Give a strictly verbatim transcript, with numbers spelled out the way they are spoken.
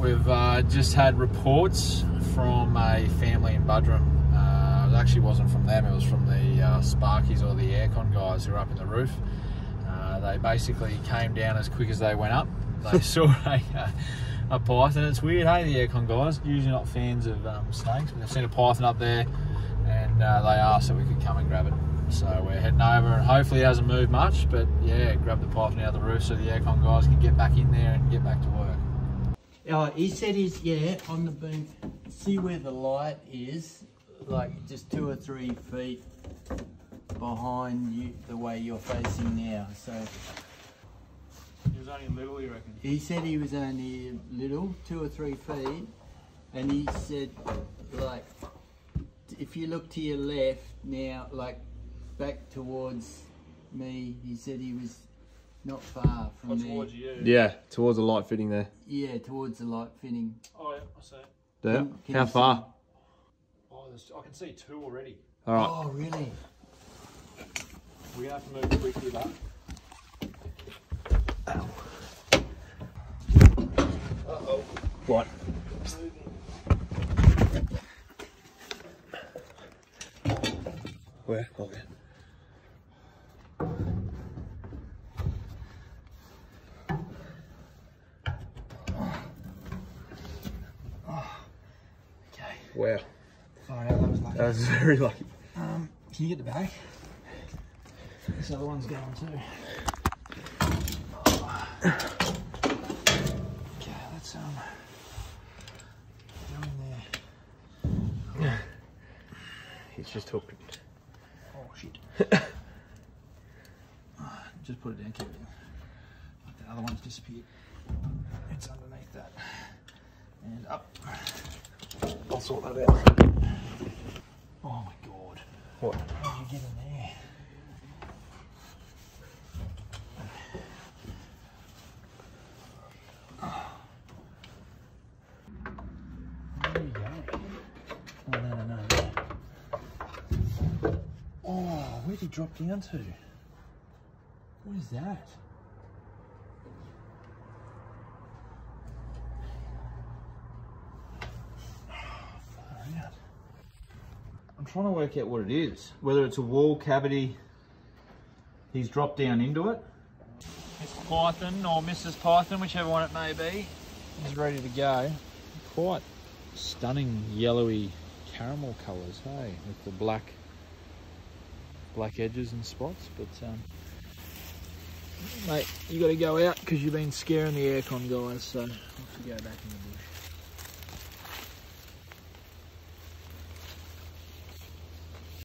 We've uh, just had reports from a family in Budrum. Uh, it actually wasn't from them, it was from the uh, Sparkies or the aircon guys who were up in the roof. Uh, they basically came down as quick as they went up. They saw a, uh, a python. It's weird, hey, the aircon guys, usually not fans of um, snakes, but they've seen a python up there and uh, they asked that we could come and grab it. So we're heading over and hopefully it hasn't moved much, but yeah, grab the python out of the roof so the aircon guys can get back in there and get back to work. Oh, he said he's, yeah, on the beam. See where the light is, like just two or three feet behind you, the way you're facing now, so. He was only little, you reckon? He said he was only little, two or three feet, and he said, like, if you look to your left now, like, back towards me, he said he was not far from me. Towards you? Yeah, towards the light fitting there. Yeah, towards the light fitting. Oh, yeah, I see it. Yeah. Can, can How far? Oh, I can see two already. All right. Oh, really? We're going to have to move quickly back. Ow. Uh-oh. What? Where? Oh, yeah. Wow. Far out, that was lucky. That was very lucky. Um, can you get the bag? This other one's going too. Oh. Okay, let's um, go in there. Yeah. It's just hooked. Oh shit. Oh, just put it down, keep it in. The other one's disappeared. It's underneath that. And up. I'll sort that out. Oh my god. What? How did you get in there? Oh. There you go. Oh no, no, no, no. Oh, where'd he drop down to? What is that? Trying to work out what it is, whether it's a wall cavity he's dropped down into it. Mister Python or Missus Python, whichever one it may be, is ready to go. Quite stunning yellowy caramel colours, hey, with the black black edges and spots. But um, mate, you got to go out because you've been scaring the aircon guys, so I have to go back in the bush.